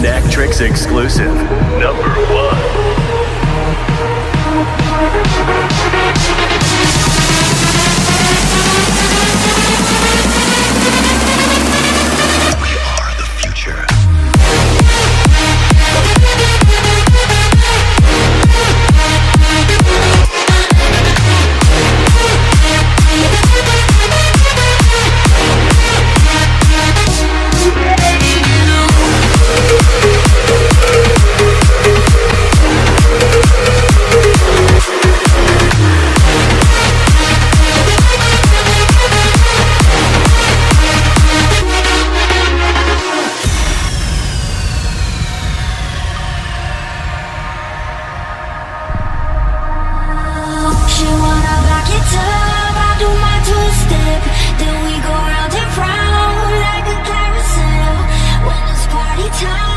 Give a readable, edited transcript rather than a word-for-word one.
Nactrix exclusive, number 1. Time.